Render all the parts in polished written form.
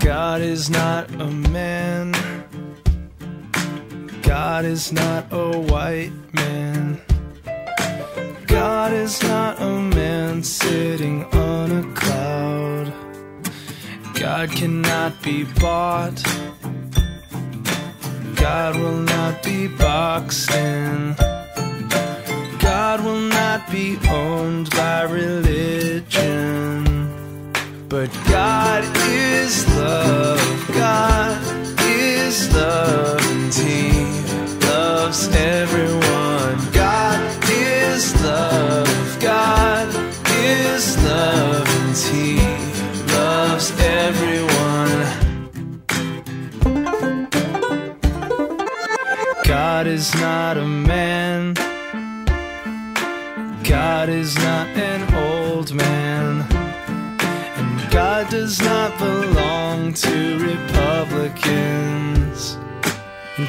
God is not a man. God is not a white man. God is not a man sitting on a cloud. God cannot be bought. God will not be boxed in. God will not be owned by religion. But God is love, God is love, and He loves everyone. God is love, God is love, and He loves everyone. God is not a man. God is not an old man. God does not belong to Republicans.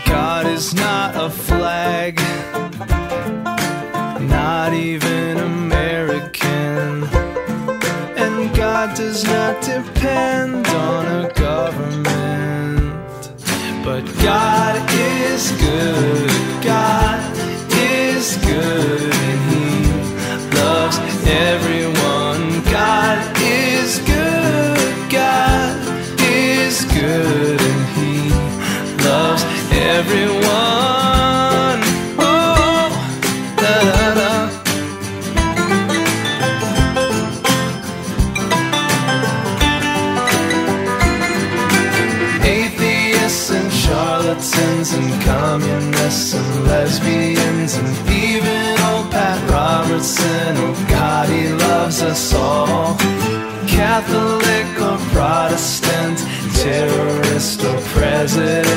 God is not a flag, not even American. And God does not depend on a government. But God is good, God is good, and He loves everyone. God is good. Good, and He loves everyone. Oh, da, da, da. Atheists and charlatans and communists and lesbians and even old Pat Robertson. Oh God, He loves us all. Catholic or Protestant, terrorist or president.